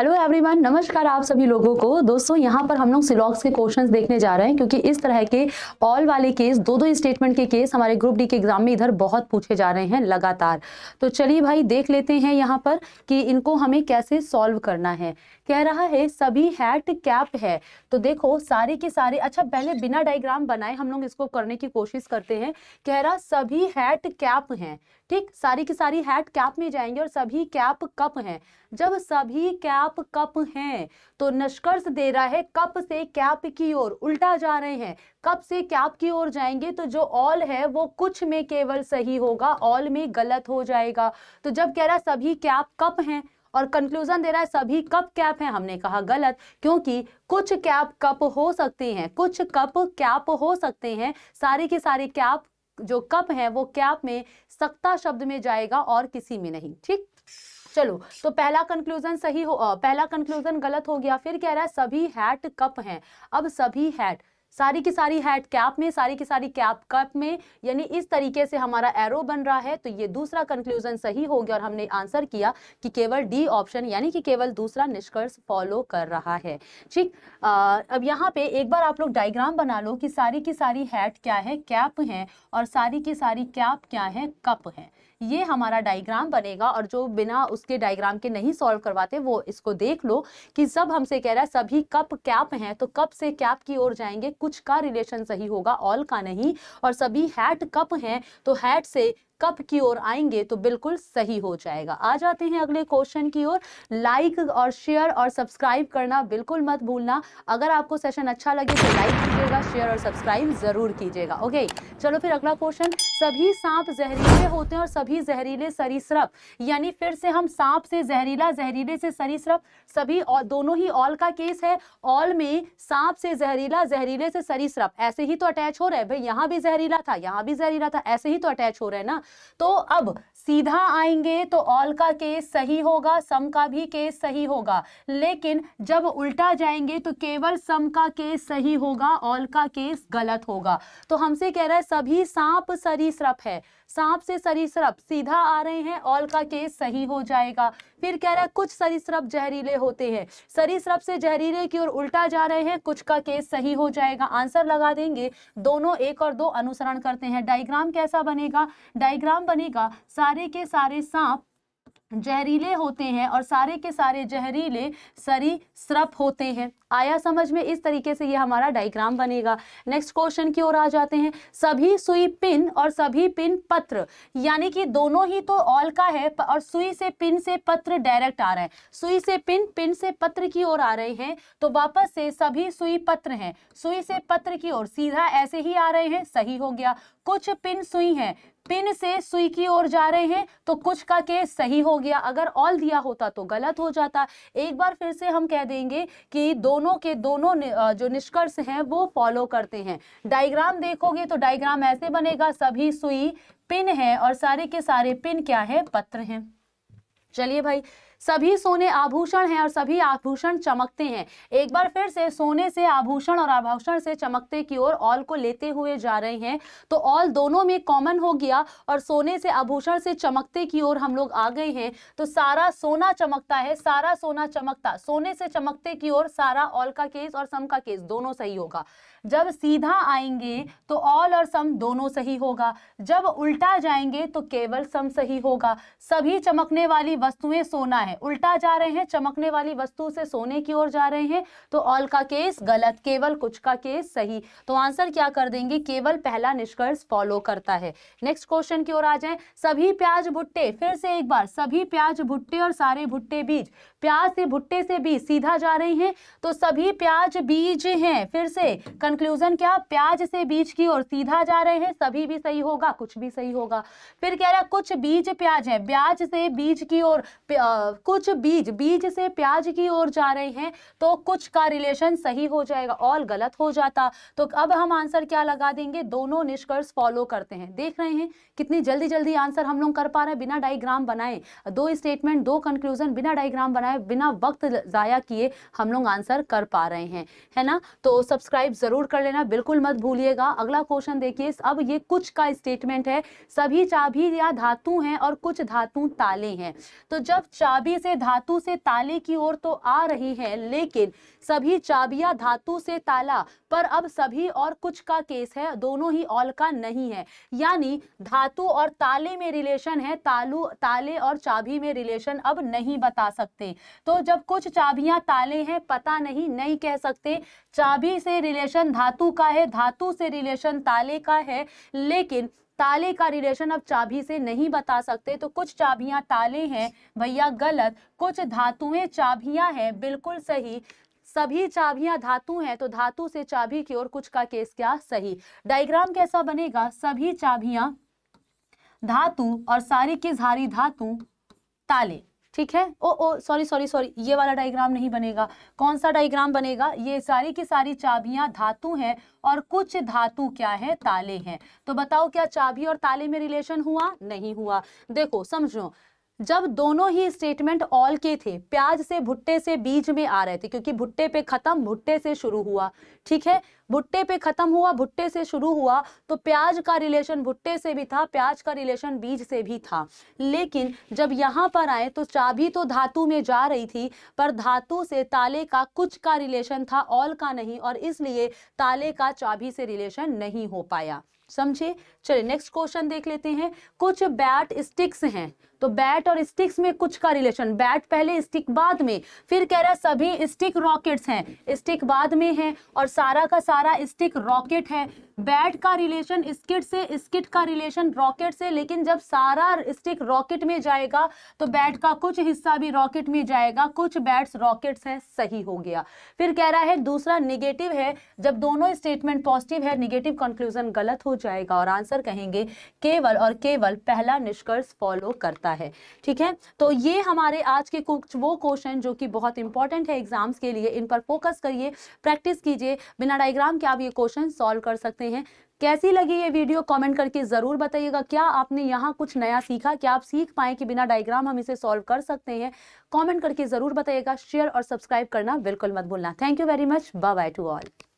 Hello everyone, नमस्कार आप सभी लोगों को। दोस्तों यहाँ पर हम लोग सिलॉक्स के क्वेश्चंस देखने जा रहे हैं, क्योंकि इस तरह के ऑल वाले केस, दो दो स्टेटमेंट के केस हमारे ग्रुप डी के एग्जाम में इधर बहुत पूछे जा रहे हैं लगातार। तो चलिए भाई देख लेते हैं यहाँ पर कि इनको हमें कैसे सॉल्व करना है। कह रहा है सभी हैट कैप है, तो देखो सारे के सारे, अच्छा पहले बिना डायग्राम बनाए हम लोग इसको करने की कोशिश करते हैं। कह रहा सभी हैट कैप हैं, ठीक, सारी की सारी हैट कैप में जाएंगे और सभी कैप कप हैं। जब सभी कैप कप हैं तो निष्कर्ष दे रहा है कप से कैप की ओर उल्टा जा रहे हैं, कप से कैप की ओर जाएंगे तो जो ऑल है वो कुछ में केवल सही होगा, ऑल में गलत हो जाएगा। तो जब कह रहा सभी कैप कप हैं और कंक्लूजन दे रहा है सभी कप कैप हैं, हमने कहा गलत, क्योंकि कुछ कैप कप हो सकते हैं, कुछ कप कैप हो सकते हैं, सारे के सारे कैप जो कप है वो कैप में सक्ता शब्द में जाएगा और किसी में नहीं। ठीक, चलो तो पहला कंक्लूजन सही हो, पहला कंक्लूजन गलत हो गया। फिर कह रहा है सभी हैट कप हैं, अब सभी हैट, सारी की सारी हैट कैप में, सारी की सारी कैप कप में, यानी इस तरीके से हमारा एरो बन रहा है। तो ये दूसरा कंक्लूजन सही हो गया और हमने आंसर किया कि केवल डी ऑप्शन, यानी कि केवल दूसरा निष्कर्ष फॉलो कर रहा है। ठीक, अब यहाँ पे एक बार आप लोग डायग्राम बना लो कि सारी की सारी हैट क्या है, कैप है, और सारी की सारी कैप क्या है, कप है। ये हमारा डायग्राम बनेगा और जो बिना उसके डायग्राम के नहीं सॉल्व करवाते वो इसको देख लो कि सब हमसे कह रहा है सभी कप कैप हैं तो कप से कैप की ओर जाएंगे, कुछ का रिलेशन सही होगा, ऑल का नहीं, और सभी हैट कप हैं तो हैट से कप की ओर आएंगे तो बिल्कुल सही हो जाएगा। आ जाते हैं अगले क्वेश्चन की ओर। लाइक और शेयर और सब्सक्राइब करना बिल्कुल मत भूलना। अगर आपको सेशन अच्छा लगे तो लाइक कीजिएगा, शेयर और सब्सक्राइब जरूर कीजिएगा। ओके, चलो फिर अगला क्वेश्चन। सभी सांप जहरीले होते हैं और सभी जहरीले सरीसृप, यानी फिर से हम सांप से जहरीला, जहरीले से सरीसृप, सभी और दोनों ही ऑल का केस है। ऑल में सांप से जहरीला, जहरीले से सरीसृप, ऐसे ही तो अटैच हो रहे हैं भाई, यहाँ भी जहरीला था, यहाँ भी जहरीला था, ऐसे ही तो अटैच हो रहे हैं ना। तो अब सीधा आएंगे तो ऑल का केस सही होगा, सम का भी केस सही होगा, लेकिन जब उल्टा जाएंगे तो केवल सम का केस सही होगा, ऑल का केस गलत होगा। तो हमसे कह रहा है सभी सांप सरीसृप है, सांप से सरीसृप सीधा आ रहे हैं, ऑल का केस सही हो जाएगा। फिर कह रहा है कुछ सरीसृप जहरीले होते हैं, सरीसृप से जहरीले की ओर उल्टा जा रहे हैं, कुछ का केस सही हो जाएगा। आंसर लगा देंगे, दोनों एक और दो अनुसरण करते हैं। डायग्राम कैसा बनेगा? डायग्राम बनेगा सारे के सारे सांप जहरीले होते हैं और सारे के सारे जहरीले सरीसृप होते हैं। आया समझ में? इस तरीके से ये हमारा डायग्राम बनेगा। नेक्स्ट क्वेश्चन की ओर आ जाते हैं। सभी सुई पिन और सभी पिन पत्र, यानी कि दोनों ही तो ऑल का है और सुई से पिन से पत्र डायरेक्ट आ रहे हैं, सुई से पिन, पिन से पत्र की ओर आ रहे हैं, तो वापस से सभी सुई पत्र हैं, सुई से पत्र की ओर सीधा ऐसे ही आ रहे हैं, सही हो गया। कुछ पिन सुई हैं, पिन से सुई की ओर जा रहे हैं तो कुछ का केस सही हो गया। अगर ऑल दिया होता तो गलत हो जाता। एक बार फिर से हम कह देंगे कि दोनों के दोनों जो निष्कर्ष हैं वो फॉलो करते हैं। डायग्राम देखोगे तो डायग्राम ऐसे बनेगा, सभी सुई पिन है और सारे के सारे पिन क्या है, पत्र हैं। चलिए भाई, सभी सोने आभूषण हैं और सभी आभूषण चमकते हैं। एक बार फिर से सोने से आभूषण और आभूषण से चमकते की ओर ऑल को लेते हुए जा रहे हैं, तो ऑल दोनों में कॉमन हो गया और सोने से आभूषण से चमकते की ओर हम लोग आ गए हैं। तो सारा सोना चमकता है, सारा सोना चमकता, सोने से चमकते की ओर सारा, ऑल का केस और सम का केस दोनों सही होगा। जब सीधा आएंगे तो ऑल और सम दोनों सही होगा, जब उल्टा जाएंगे तो केवल सम सही होगा। सभी चमकने वाली वस्तुएं सोना है, उल्टा जा रहे हैं, चमकने वाली वस्तु से सोने की ओर जा रहे हैं, तो ऑल का केस गलत, केवल कुछ का केस सही। तो आंसर क्या कर देंगे, केवल पहला निष्कर्ष फॉलो करता है। नेक्स्ट क्वेश्चन की ओर आ जाएं। सभी प्याज भुट्टे, फिर से एक बार, सभी प्याज भुट्टे और सारे भुट्टे बीज, प्याज से भुट्टे से बीज सीधा जा रहे हैं तो सभी प्याज बीज हैं, फिर से कंक्लूजन क्या, प्याज से बीज की ओर सीधा जा रहे हैं, सभी भी सही होगा, कुछ भी सही होगा। फिर कह रहा कुछ बीज प्याज है, प्याज से बीज की ओर, कुछ बीज, बीज से प्याज की ओर जा रहे हैं तो कुछ का रिलेशन सही हो जाएगा, ऑल गलत हो जाता। तो अब हम आंसर क्या लगा देंगे, दोनों निष्कर्ष फॉलो करते हैं। देख रहे हैं कितनी जल्दी जल्दी आंसर हम लोग कर पा रहे हैं बिना डायग्राम बनाए, दो स्टेटमेंट दो कंक्लूजन बिना डायग्राम बनाए, बिना वक्त ज़ाया किए हम लोग आंसर कर पा रहे हैं, है ना। तो सब्सक्राइब जरूर कर लेना, बिल्कुल मत भूलिएगा। अगला क्वेश्चन देखिए। अब ये कुछ का स्टेटमेंट है, सभी चाबी या धातु हैं और कुछ धातु ताले हैं, तो जब चाबी मिट्टी से, धातु से ताले की ओर तो आ रही हैं, लेकिन सभी चाबियां धातु से ताला पर अब सभी और कुछ का केस है, दोनों ही ऑल का नहीं है। यानी धातु और ताले में रिलेशन है, ताले और चाबी में रिलेशन अब नहीं बता सकते। तो जब कुछ चाबियां ताले हैं पता नहीं कह सकते, चाबी से रिलेशन धातु का है, धातु से रिलेशन ताले का है, लेकिन ताले का रिलेशन अब चाबी से नहीं बता सकते। तो कुछ चाबियां ताले हैं भैया गलत, कुछ धातुएं चाबियां हैं बिल्कुल सही, सभी चाबियां धातु हैं तो धातु से चाबी की ओर कुछ का केस क्या सही। डायग्राम कैसा बनेगा, सभी चाबियां धातु और सारी की सारी धातु ताले, ठीक है। सॉरी ये वाला डायग्राम नहीं बनेगा। कौन सा डायग्राम बनेगा, ये सारी की सारी चाबियां धातु हैं और कुछ धातु क्या है ताले हैं। तो बताओ क्या चाबी और ताले में रिलेशन हुआ, नहीं हुआ। देखो समझो, जब दोनों ही स्टेटमेंट ऑल के थे, प्याज से भुट्टे से बीच में आ रहे थे, क्योंकि भुट्टे पे खत्म भुट्टे से शुरू हुआ, ठीक है, भुट्टे पे खत्म हुआ भुट्टे से शुरू हुआ, तो प्याज का रिलेशन भुट्टे से भी था, प्याज का रिलेशन बीज से भी था। लेकिन जब यहाँ पर आए तो चाबी तो धातु में जा रही थी, पर धातु से ताले का कुछ का रिलेशन था, ऑल का नहीं, और इसलिए ताले का चाबी से रिलेशन नहीं हो पाया। समझे। चलिए नेक्स्ट क्वेश्चन देख लेते हैं। कुछ बैट स्टिक्स हैं, तो बैट और स्टिक्स में कुछ का रिलेशन, बैट पहले स्टिक बाद में। फिर कह रहा सभी स्टिक रॉकेट्स हैं, स्टिक बाद में है और सारा का सारा स्टिक रॉकेट है। बैट का रिलेशन स्किट से, स्किट का रिलेशन रॉकेट से, लेकिन जब सारा स्टिक रॉकेट में जाएगा तो बैट का कुछ हिस्सा भी रॉकेट में जाएगा, कुछ बैट्स रॉकेट्स हैं, सही हो गया। फिर कह रहा है दूसरा निगेटिव है, जब दोनों स्टेटमेंट पॉजिटिव है निगेटिव कंक्लूजन गलत हो जाएगा और आंसर कहेंगे केवल और केवल पहला निष्कर्ष फॉलो करता है, ठीक है। तो ये हमारे आज के कुछ वो क्वेश्चन जो कि बहुत इंपॉर्टेंट है एग्जाम्स के लिए, इन पर फोकस करिए, प्रैक्टिस कीजिए, बिना डायग्राम के आप ये क्वेश्चन सॉल्व कर सकते हैं। कैसी लगी ये वीडियो कमेंट करके ज़रूर बताइएगा। क्या आपने यहाँ कुछ नया सीखा, क्या आप सीख पाए कि बिना डायग्राम हम इसे सॉल्व कर सकते हैं, कमेंट करके ज़रूर बताइएगा। शेयर और सब्सक्राइब करना बिल्कुल मत भूलना। Thank you very much, bye bye to all.